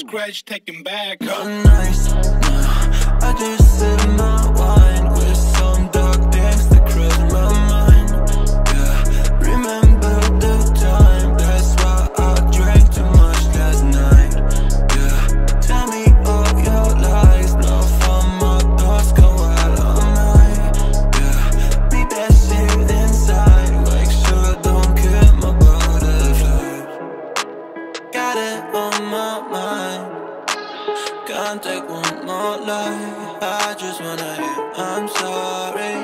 Scratch taking back. Huh? Nice. Nah, I just sit in my wine with some dark things that cross my mind. Yeah, remember the time, that's why I drank too much last night. Yeah, tell me all your lies, now from my thoughts go out all night. Yeah, be that shit inside, like sure don't kill my butterflies. Got it on my mind. Can't take one more lie. I just wanna hear I'm sorry.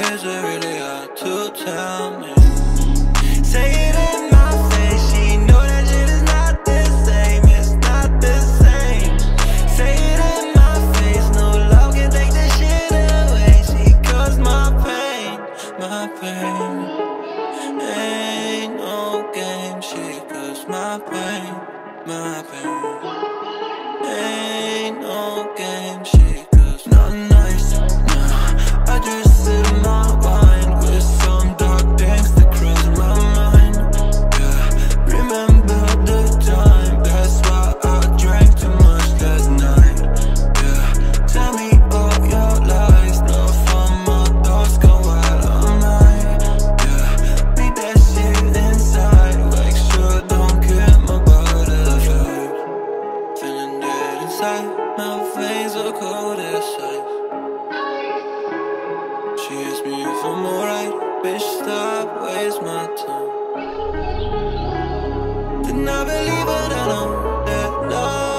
Is it really hard to tell me? Say it in my face. She know that shit is not the same. It's not the same. Say it in my face. No love can take this shit away. She caused my pain. My pain. Ain't no game. She caused my pain. My pain. Ain't no game, she goes not nice. Nah, I just sit in my wine with some dark things that cross my mind. Yeah, remember the time, that's why I drank too much last night. Yeah, tell me all your lies, now from my thoughts go out all night. Yeah, be that shit inside, like sure don't get my butterflies. Feeling that my veins are cold as ice. She asked me if I'm alright. Bitch, stop, waste my time. Did not believe it, I know that love.